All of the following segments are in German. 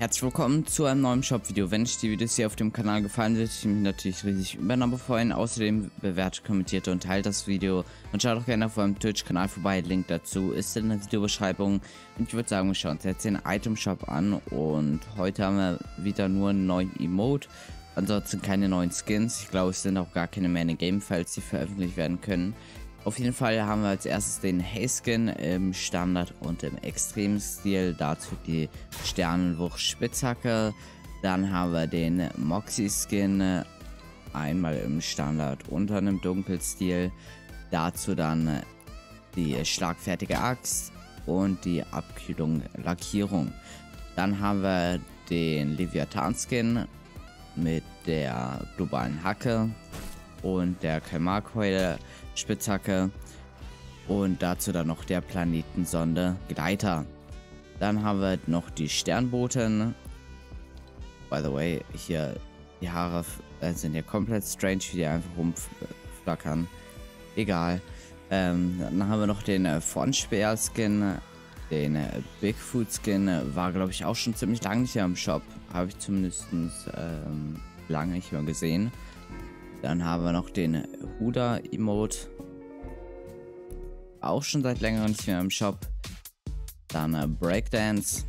Herzlich willkommen zu einem neuen Shop-Video. Wenn euch die Videos hier auf dem Kanal gefallen, würde ich mich natürlich riesig über eine Abo freuen. Außerdem bewertet, kommentiert und teilt das Video. Und schaut auch gerne auf meinem Twitch-Kanal vorbei. Link dazu ist in der Videobeschreibung. Und ich würde sagen, wir schauen uns jetzt den Item-Shop an. Und heute haben wir wieder nur einen neuen Emote. Ansonsten keine neuen Skins. Ich glaube, es sind auch gar keine mehr in den Game-Files, die veröffentlicht werden können. Auf jeden Fall haben wir als erstes den Haze-Skin im Standard- und im Extrem-Stil. Dazu die Sternenwuchs-Spitzhacke. Dann haben wir den Moxie-Skin einmal im Standard- und im Dunkel-Stil. Dazu dann die schlagfertige Axt und die Abkühlung Lackierung. Dann haben wir den Leviathan-Skin mit der globalen Hacke und der Kalmarkoil Spitzhacke und dazu dann noch der Planetensonde Gleiter. Dann haben wir noch die Sternbotin. By the way, hier die Haare sind ja komplett strange, wie die einfach rumflackern. Egal. Dann haben wir noch den Frontspäher Skin, den Bigfoot Skin, war glaube ich auch schon ziemlich lange nicht hier im Shop. Habe ich zumindest lange nicht mehr gesehen. Dann haben wir noch den Huda Emote. Auch schon seit längerem nicht mehr im Shop. Dann Breakdance.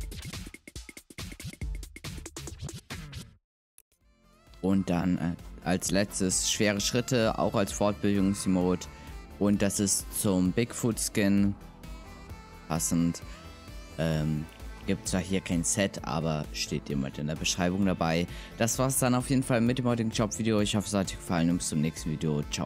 Und dann als letztes Schwere Schritte, auch als Fortbildungs-Emote. Und das ist zum Bigfoot Skin passend. Gibt zwar hier kein Set, aber steht immer in der Beschreibung dabei. Das war's dann auf jeden Fall mit dem heutigen Shop-Video. Ich hoffe, es hat euch gefallen und bis zum nächsten Video. Ciao.